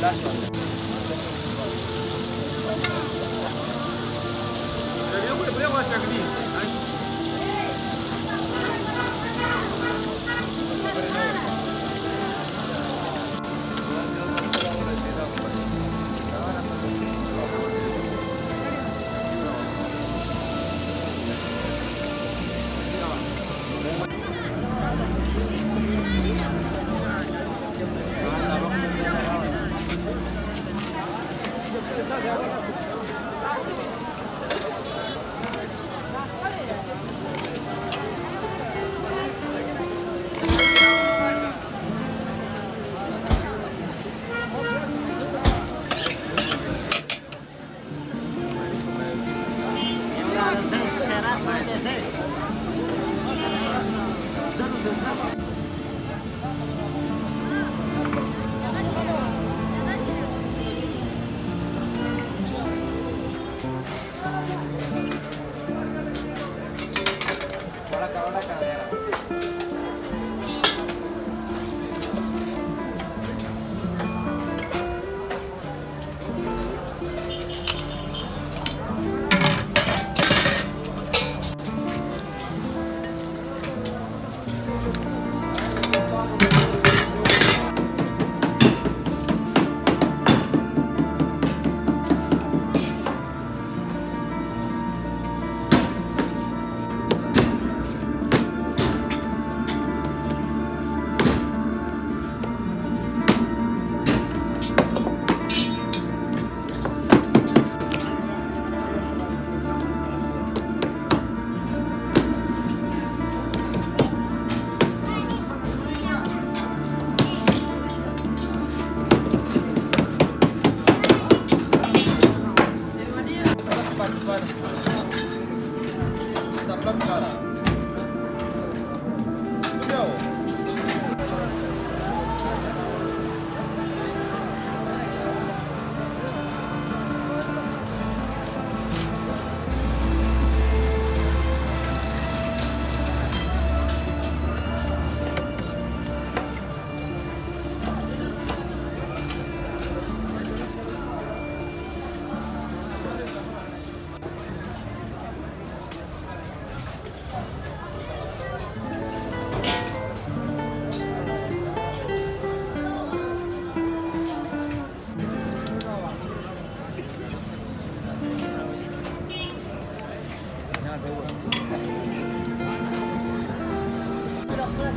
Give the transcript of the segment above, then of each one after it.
last one.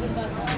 Прямо огни. Gracias.